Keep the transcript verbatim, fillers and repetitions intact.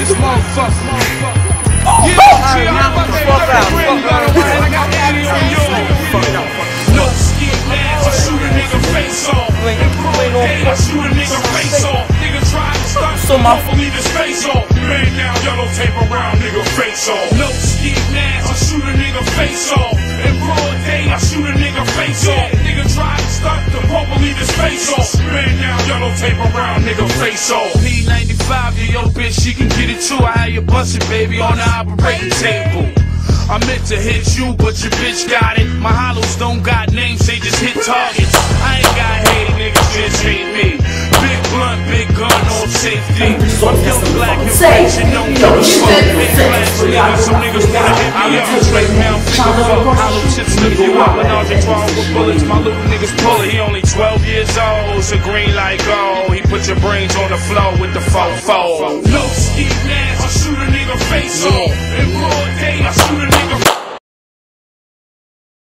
this motherfucker. Get up to your motherfucker. No skin mask, I shoot a nigga face off. And pulling on I shoot a nigga face off. Nigga try to stop, so my leave his face off. Man down, yellow tape around, nigga face off. No skin mask, I shoot a nigga face off. And broad day, I shoot a nigga face off. Nigga try to stop, the pump will leave his face off. Man down, yellow tape around, nigga face off. P ninety-five, yo, bitch, she can get it too. I had you bustin', baby, on the operating table. I meant to hit you, but your bitch got it. My hollows don't got names, they just hit targets. I ain't got hate, niggas just hate me. Big blunt, big gun, on safety. I'm young, black, and rich, and don't give a fuck. Big black, niggas, some niggas wanna hit me up. Straight mouth, pick em up, hollow chips, look you up. Menage a trois with bullets, my little nigga's puller. He only twelve years old, so green like gold. He put your brains on the floor with the four four. No ski mask, I shoot a nigga face off.